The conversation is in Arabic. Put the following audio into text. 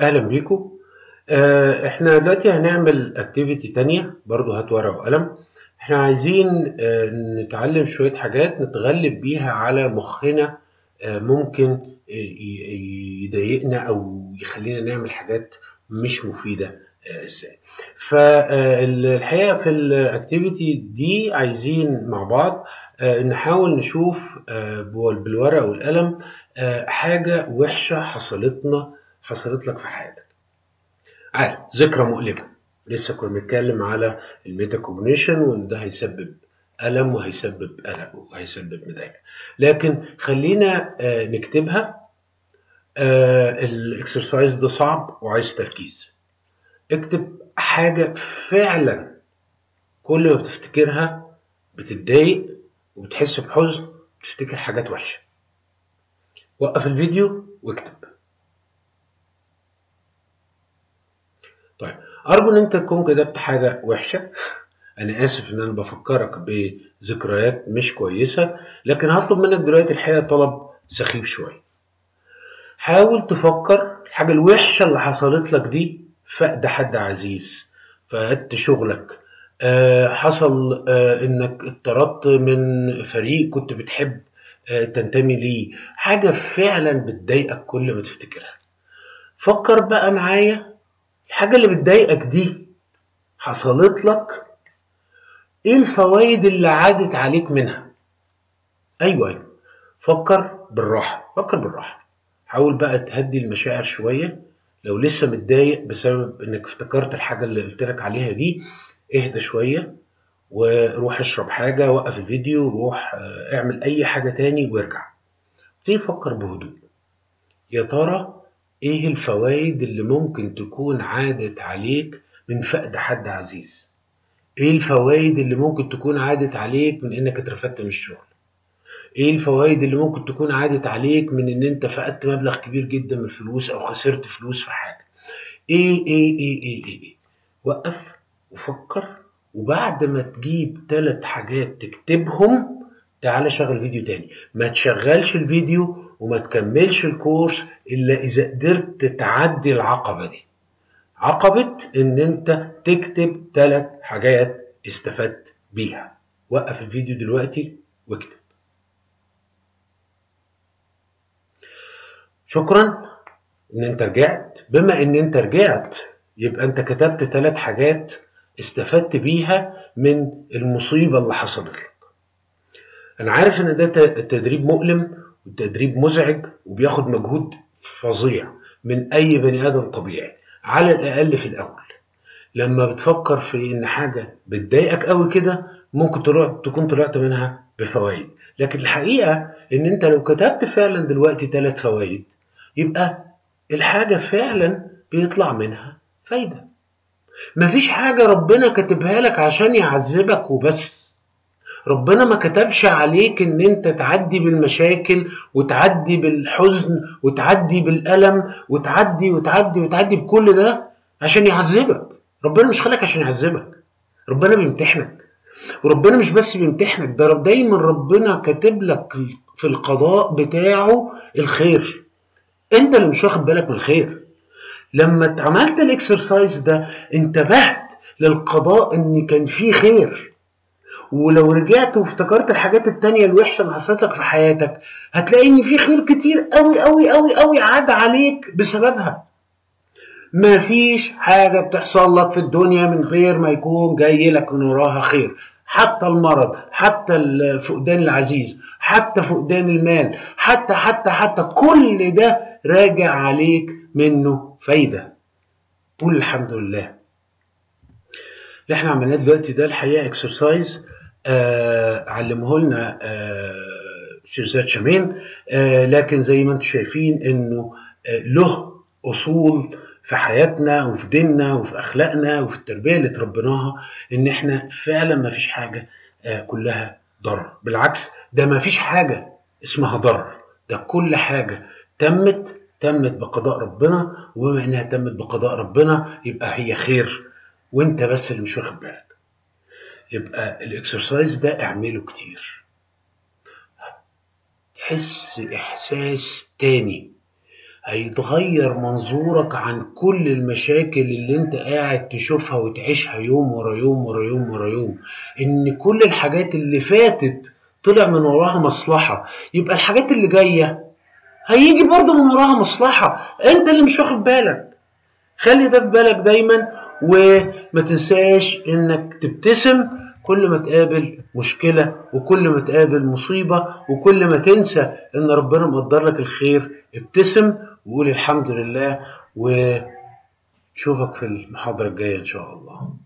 اهلا بيكم. احنا دلوقتي هنعمل اكتيفيتي تانية، برضو هات ورقة وقلم. احنا عايزين نتعلم شوية حاجات نتغلب بيها على مخنا، ممكن يضايقنا او يخلينا نعمل حاجات مش مفيدة ازاي. فالحقيقة في الاكتيفيتي دي عايزين مع بعض نحاول نشوف بالورقة والقلم حاجة وحشة حصلت لك في حياتك، عارف، ذكرى مؤلمة. لسه كنا بنتكلم على الميتا كوجنيشن وان ده هيسبب ألم وهيسبب قلق وهيسبب مضايقة، لكن خلينا نكتبها. الاكسرسايز ده صعب وعايز تركيز. اكتب حاجة فعلا كل ما بتفتكرها بتتضايق وبتحس بحزن، بتفتكر حاجات وحشة. وقف الفيديو واكتب. طيب، أرجو إن أنت تكون كتبت حاجة وحشة. أنا آسف إن أنا بفكرك بذكريات مش كويسة، لكن هطلب منك دلوقتي الحقيقة طلب سخيف شوية. حاول تفكر الحاجة الوحشة اللي حصلت لك دي، فقد حد عزيز، فقدت شغلك، حصل إنك اتطردت من فريق كنت بتحب تنتمي ليه، حاجة فعلا بتضايقك كل ما تفتكرها. فكر بقى معايا الحاجة اللي بتضايقك دي حصلت لك ايه، الفوائد اللي عادت عليك منها. ايوه، فكر بالراحة. حاول بقى تهدي المشاعر شوية. لو لسه متضايق بسبب انك افتكرت الحاجة اللي قلت لك عليها دي، اهدى شوية وروح اشرب حاجة، وقف الفيديو، روح اعمل اي حاجة تاني وارجع. ابتدي فكر بهدوء، يا ترى ايه الفوائد اللي ممكن تكون عادت عليك من فقد حد عزيز؟ ايه الفوائد اللي ممكن تكون عادت عليك من انك اترفدت من الشغل؟ ايه الفوائد اللي ممكن تكون عادت عليك من ان انت فقدت مبلغ كبير جدا من الفلوس او خسرت فلوس في حاجة؟ ايه ايه ايه ايه ايه, إيه؟ وقف وفكر، وبعد ما تجيب 3 حاجات تكتبهم تعالى شغل فيديو تاني. ما تشغلش الفيديو وما تكملش الكورس إلا إذا قدرت تتعدي العقبة دي، عقبة إن أنت تكتب 3 حاجات استفدت بيها. وقف الفيديو دلوقتي واكتب. شكرا إن أنت رجعت. بما إن أنت رجعت يبقى أنت كتبت 3 حاجات استفدت بيها من المصيبة اللي حصلت لك. أنا عارف إن ده تدريب مؤلم، والتدريب مزعج وبياخد مجهود فظيع من أي بني آدم طبيعي، على الأقل في الأول. لما بتفكر في إن حاجة بتضايقك قوي كده، ممكن تكون طلعت منها بفوائد، لكن الحقيقة إن أنت لو كتبت فعلا دلوقتي 3 فوائد، يبقى الحاجة فعلا بيطلع منها فايدة. مفيش حاجة ربنا كاتبها لك عشان يعذبك وبس. ربنا ما كتبش عليك ان انت تعدي بالمشاكل وتعدي بالحزن وتعدي بالألم وتعدي وتعدي وتعدي بكل ده عشان يعذبك. ربنا مش خلقك عشان يعذبك، ربنا بيمتحنك. وربنا مش بس بيمتحنك، ده دايما ربنا كاتب لك في القضاء بتاعه الخير. انت اللي مش واخد بالك من الخير. لما عملت الاكسرسايز ده انتبهت للقضاء ان كان فيه خير، ولو رجعت وافتكرت الحاجات التانية الوحشة اللي حصلت لك في حياتك، هتلاقي ان في خير كتير قوي قوي قوي قوي عاد عليك بسببها. مفيش حاجة بتحصل لك في الدنيا من غير ما يكون جاي لك من وراها خير، حتى المرض، حتى فقدان العزيز، حتى فقدان المال، حتى حتى حتى كل ده راجع عليك منه فايدة. قول الحمد لله. اللي احنا عملناه دلوقتي ده الحقيقة اكسرسايز علمه لنا شيرزاد شامين، لكن زي ما انتم شايفين انه له اصول في حياتنا وفي ديننا وفي اخلاقنا وفي التربيه اللي تربيناها، ان احنا فعلا ما فيش حاجه كلها ضرر. بالعكس، ده ما فيش حاجه اسمها ضرر، ده كل حاجه تمت بقضاء ربنا، وبما انها تمت بقضاء ربنا يبقى هي خير، وانت بس اللي مش واخد بالك. يبقى الاكسرسايز ده اعمله كتير، هتحس احساس تاني، هيتغير منظورك عن كل المشاكل اللي انت قاعد تشوفها وتعيشها يوم ورا يوم ورا يوم ورا يوم. ان كل الحاجات اللي فاتت طلع من وراها مصلحة، يبقى الحاجات اللي جاية هيجي برضه من وراها مصلحة، انت اللي مش واخد بالك. خلي ده في بالك دايما، وما تنساش انك تبتسم كل ما تقابل مشكلة، وكل ما تقابل مصيبة، وكل ما تنسى ان ربنا مقدر لك الخير. ابتسم وقول الحمد لله، وشوفك في المحاضرة الجاية ان شاء الله.